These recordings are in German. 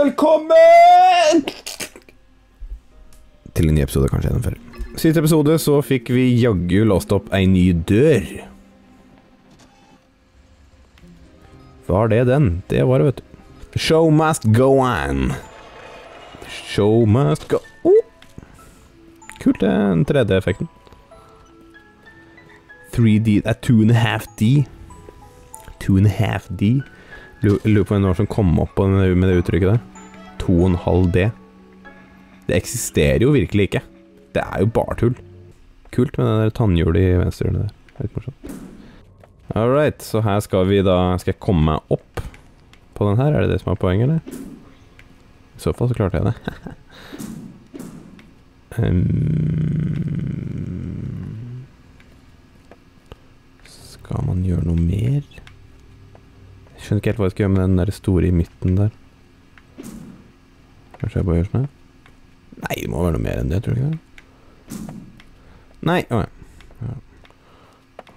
Velkommen til en ny episode av Kanskje Jeg Gjennomfører. Siste episode så fikk vi jaggu låst opp en ny dør. Var det den? Det var det, vet du. Show must go on. Show must go... Oh! Kult, det er den 3D-effekten. 3D... Det er 2.5D. 2.5D. Lurer på noe som kom opp med det uttrykket der. 2,5D. Det eksisterer jo virkelig ikke. Det er jo bare tull. Kult med den der tannhjulet i venstrehjulet der. Helt morsomt. Alright, så her skal vi da... Skal jeg komme meg opp på den her? Er det det som er poenget, eller? I så fall så klarte jeg det. Skal man gjøre noe mer? Jeg skjønner ikke helt hva jeg skal gjøre med den der store i midten der. Kanskje jeg bare gjør sånn her? Nei, det må være noe mer enn det, tror du ikke det? Nei, åja.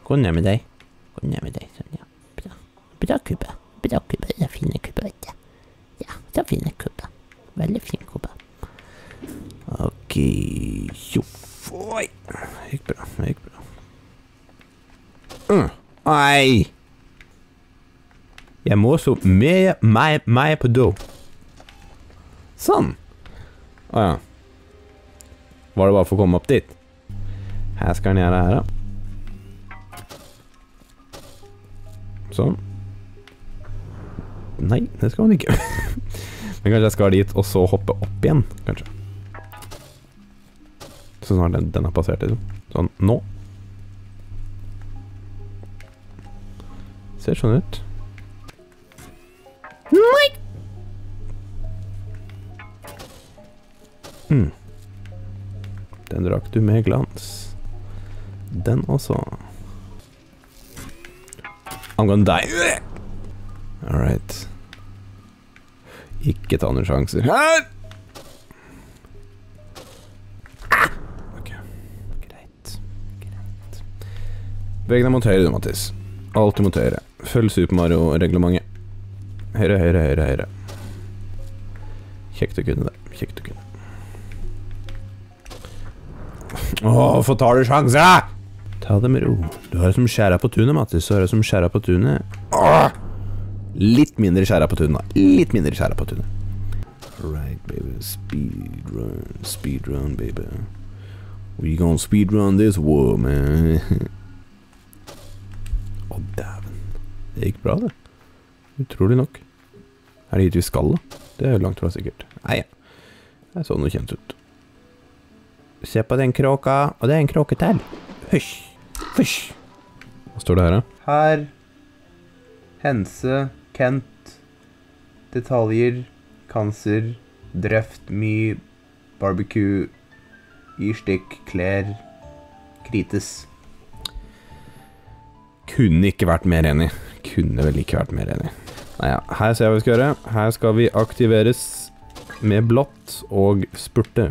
Gå ned med deg. Gå ned med deg, sånn, ja. Bra. Bra kubbe. Bra kubbe. Det er fine kubbe, vet du. Ja, det er fine kubbe. Veldig fin kubbe. Ok, jo. Oi. Det gikk bra, det gikk bra. Oi! Jeg må så meg på do. Sånn. Åja. Var det bare for å komme opp dit? Her skal den gjøre det her da. Sånn. Nei, det skal den ikke. Men kanskje jeg skal dit og så hoppe opp igjen, kanskje. Så snart den har passert liksom. Sånn, nå. Ser sånn ut. Nei! Den drakk du med glans. Den også. I'm gonna die. Alright. Ikke ta noen sjanser. Her! Ok. Greit. Greit. Begge deg mot høyre, du, Mathis. Alt mot høyre. Følg Super Mario-reglementet. Høyre, høyre, høyre, høyre. Kjekt å kunne der, kjekt å kunne. Åh, for tar du sjanser da? Ta det med ro. Du har det som skjæra på tunet, Mathis. Du har det som skjæra på tunet. Åh! Litt mindre skjæra på tunet da. Litt mindre skjæra på tunet. Alright, baby. Speedrun. Speedrun, baby. We gonna speedrun this war, man. Åh, dæven. Det gikk bra, det. Utrolig nok. Er det hit vi skal da? Det er jo langt fra sikkert. Nei, ja. Det så noe kjent ut. Se på den kråka. Og det er en kråke til. Hysj. Hysj. Hva står det her da? Her. Hense. Kent. Detaljer. Kanser. Drøft. My. Barbecue. Yrstikk. Klær. Krites. Kunne ikke vært mer enig. Kunne vel ikke vært mer enig. Naja, her ser jeg hva vi skal gjøre. Her skal vi aktiveres med blått og spurte.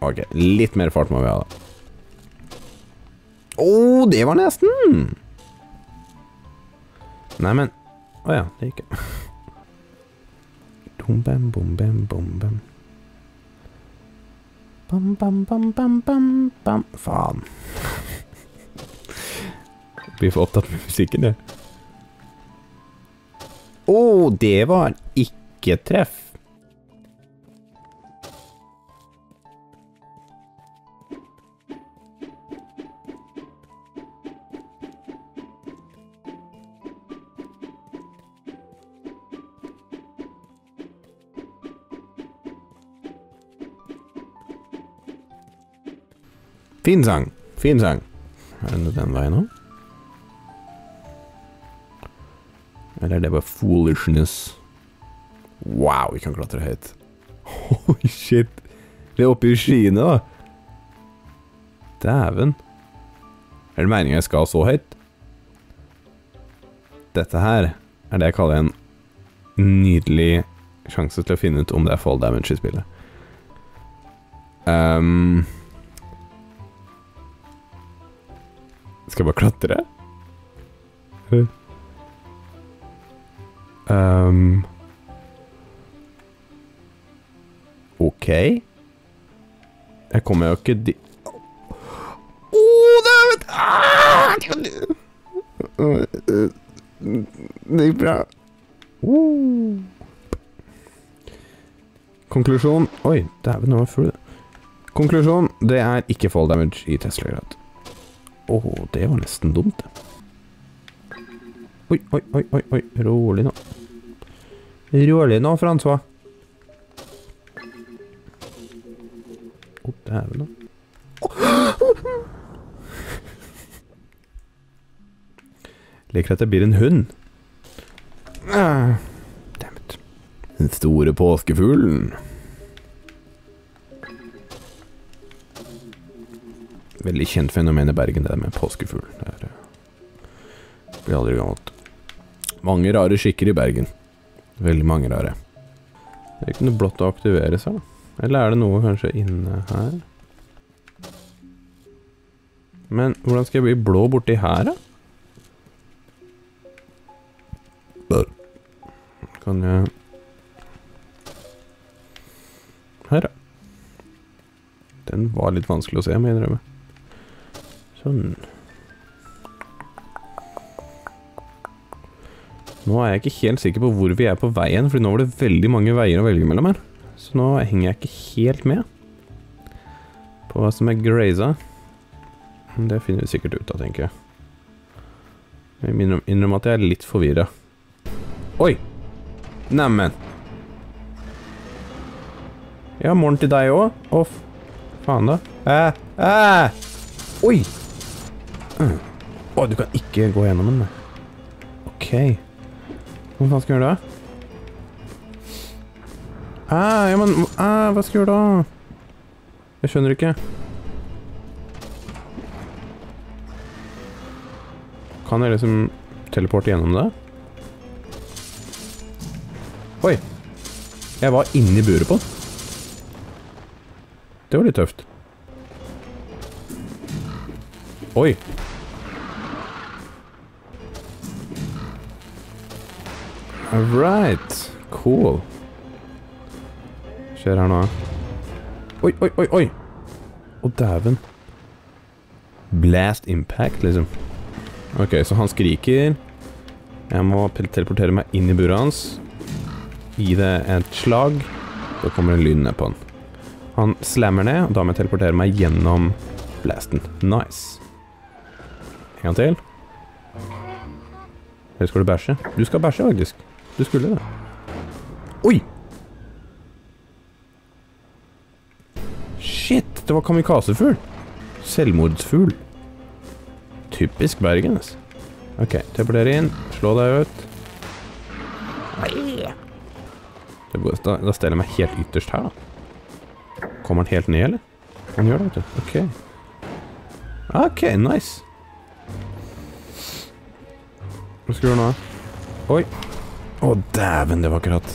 Ok, litt mer fart må vi ha da. Åh, det var nesten! Nei, men... Åja, det gikk jo. Bom, bam, bom, bam, bom, bam. Bam, bam, bam, bam, bam, bam. Faen. Jeg blir for opptatt med musikken, jeg. Åh, det var ikke treff. Fin sang, fin sang. Er det den veien nå? Eller er det bare foolishness? Wow, vi kan klatre høyt. Holy shit. Vi er oppe i skyene da. Dæven. Er det meningen jeg skal så høyt? Dette her er det jeg kaller en nydelig sjanse til å finne ut om det er fall damage i spillet. Skal jeg bare klatre? Würfel. Okay. Jeg kommer jo ikke de... Det gikk bra. Konklusjon. Oi, det er vel noe full. Konklusjon, det er ikke fall damage i Tesla-grad. Åh, det var nesten dumt. Oi, oi, oi, oi, oi. Rolig nå. Rolig nå, Fransva. Åh, det er vel noe. Leker at det blir en hund. Dammit. Den store påskefuglen. Veldig kjent fenomen i Bergen, det der med påskefugl. Det blir aldri gammelt. Mange rare skikker i Bergen. Veldig mange rare. Det er ikke noe blått å aktivere seg, da. Eller er det noe kanskje inne her? Men hvordan skal jeg bli blå borti her, da? Kan jeg... Her da. Den var litt vanskelig å se, men jeg drømmer. Sånn. Nå er jeg ikke helt sikker på hvor vi er på veien, fordi nå var det veldig mange veier å velge mellom her. Så nå henger jeg ikke helt med på hva som er graza. Det finner vi sikkert ut av, tenker jeg. Jeg innrømmer at jeg er litt forvirret. Oi! Neimen. Ja, morgen til deg også. Åh, faen da. Oi! Åh, du kan ikke gå gjennom den. Ok. Hva faen skal jeg gjøre da? Ja, men... hva skal jeg gjøre da? Jeg skjønner ikke. Kan jeg liksom teleporte gjennom det? Oi, jeg var inne i buret på den. Det var litt tøft. Oi. Alright, cool. Skjer her nå. Oi, oi, oi, oi. Å, dæven. Blast impact, liksom. Ok, så han skriker. Jeg må teleportere meg inn i buret hans. Gi det et slag. Da kommer en lyd ned på han. Han slammer ned, og da må jeg teleportere meg gjennom blasten. Nice. En gang til. Eller skal du bæsje? Du skal bæsje, faktisk. Du skulle det. Oi! Shit, det var kamikazefugl. Selvmordsfugl. Typisk Bergen, ass. Ok, teleportere inn. Slå deg ut. Nei. Da steller jeg meg helt ytterst her da. Kommer han helt ned, eller? Han gjør det, vet du. Ok. Ok, nice. Hva skal vi gjøre nå? Oi. Å, dæven, det var akkurat.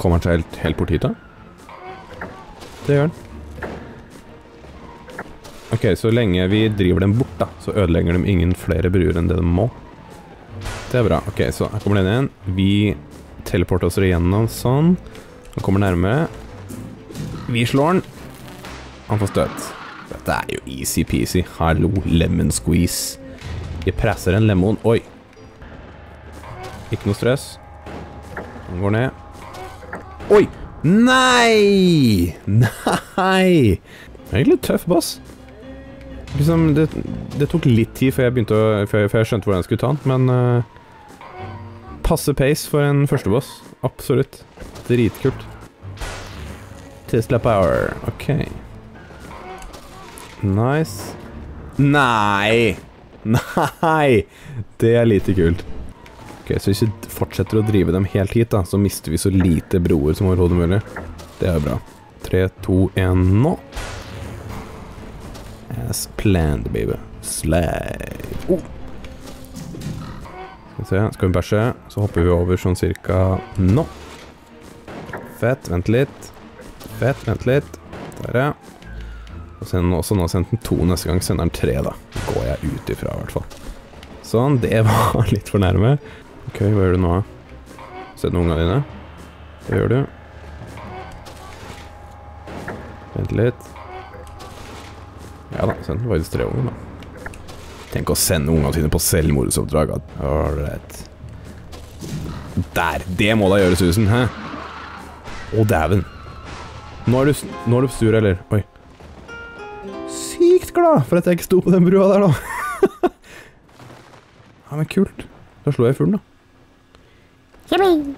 Kommer han seg helt bort hit da? Det gjør han. Ok, så lenge vi driver dem bort da, så ødelegger de ingen flere bruer enn det de må. Det er bra. Ok, så her kommer den igjen. Vi teleporter oss igjennom, sånn. Han kommer nærmere. Vi slår den. Han får støt. Dette er jo easy peasy. Hallo, lemon squeeze. Jeg presser en lemon. Oi. Ikke noe stress. Han går ned. Oi! Nei! Nei! Det er egentlig tøff, boss. Liksom, det tok litt tid før jeg begynte å... Før jeg skjønte hvordan jeg skulle ta den, men... Passe pace for en førsteboss. Absolutt. Dritkult. Tesla power. Ok. Nice. Nei! Nei! Det er lite kult. Ok, så hvis vi fortsetter å drive dem helt hit da, så mister vi så lite broer som overhodet mulig. Det er jo bra. 3, 2, 1, nå! As planned, baby. Slide. Oh! Skal vi bæsje, så hopper vi over sånn cirka nå. Fett, vent litt. Fett, vent litt. Der, ja. Og sender også nå sendt den 2, neste gang sender den 3 da. Det går jeg ut ifra i hvert fall. Sånn, det var litt for nærme. Ok, hva gjør du nå? Sett noen ganger dine. Det gjør du. Vent litt. Ja da, send den faktisk 3 unger da. Tenk å sende ungene sine på selvmordsoppdrag. All right. Der, det må da gjøre susen, hæ? Å, dæven. Nå er du sur, eller? Oi. Sykt glad for at jeg ikke sto på den brua der da. Ja, men kult. Da slår jeg fuglen da. Kjemmen!